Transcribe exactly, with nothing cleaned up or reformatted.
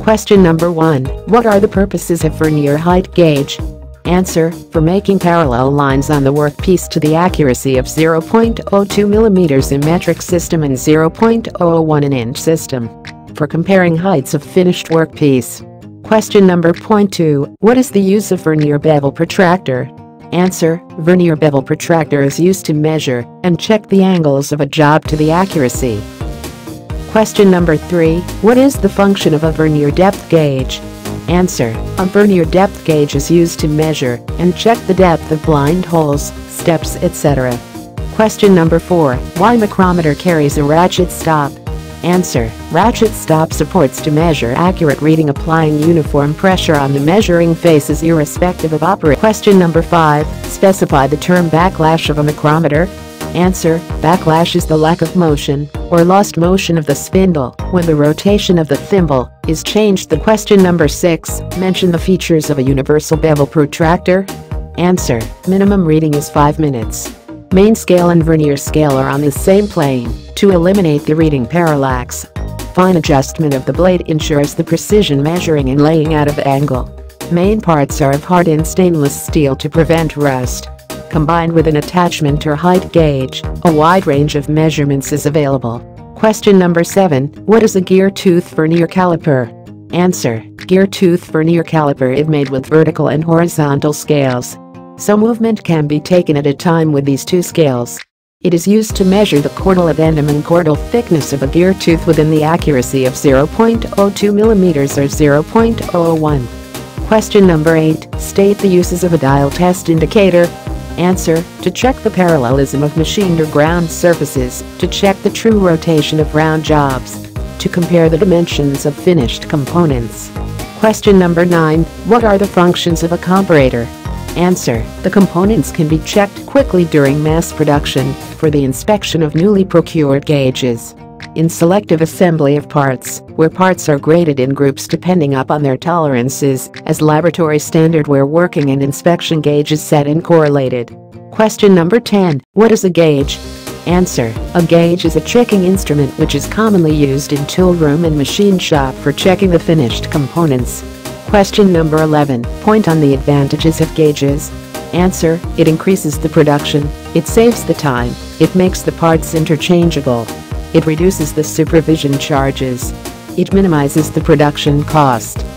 Question number one. What are the purposes of vernier height gauge? Answer: for making parallel lines on the workpiece to the accuracy of zero point zero two millimeters in metric system and zero point zero zero one in inch system. For comparing heights of finished workpiece. Question number two. What is the use of vernier bevel protractor? Answer: vernier bevel protractor is used to measure and check the angles of a job to the accuracy. Question number three. What is the function of a vernier depth gauge? Answer: a vernier depth gauge is used to measure and check the depth of blind holes, steps, et cetera. Question number four. Why micrometer carries a ratchet stop? Answer: ratchet stop supports to measure accurate reading, applying uniform pressure on the measuring faces irrespective of operator. Question number five. Specify the term backlash of a micrometer. Answer: backlash is the lack of motion or lost motion of the spindle when the rotation of the thimble is changed. The question number six. Mention the features of a universal bevel protractor. Answer: minimum reading is five minutes. Main scale and vernier scale are on the same plane to eliminate the reading parallax. Fine adjustment of the blade ensures the precision measuring and laying out of angle. Main parts are of hardened stainless steel to prevent rust. Combined with an attachment or height gauge, a wide range of measurements is available. Question number seven. What is a gear tooth vernier caliper? Answer: gear tooth vernier caliper is made with vertical and horizontal scales. So movement can be taken at a time with these two scales. It is used to measure the chordal addendum and chordal thickness of a gear tooth within the accuracy of zero point zero two millimeters or zero point zero zero one. Question number eight. State the uses of a dial test indicator. Answer: to check the parallelism of machined or ground surfaces, to check the true rotation of round jobs, to compare the dimensions of finished components. Question number nine. What are the functions of a comparator? Answer: the components can be checked quickly during mass production for the inspection of newly procured gauges. In selective assembly of parts, where parts are graded in groups depending upon their tolerances, as laboratory standard where working and inspection gauge is set and correlated. Question number ten. What is a gauge? Answer: a gauge is a checking instrument which is commonly used in tool room and machine shop for checking the finished components. Question number eleven. Point on the advantages of gauges. Answer: it increases the production, it saves the time, it makes the parts interchangeable. It reduces the supervision charges. It minimizes the production cost.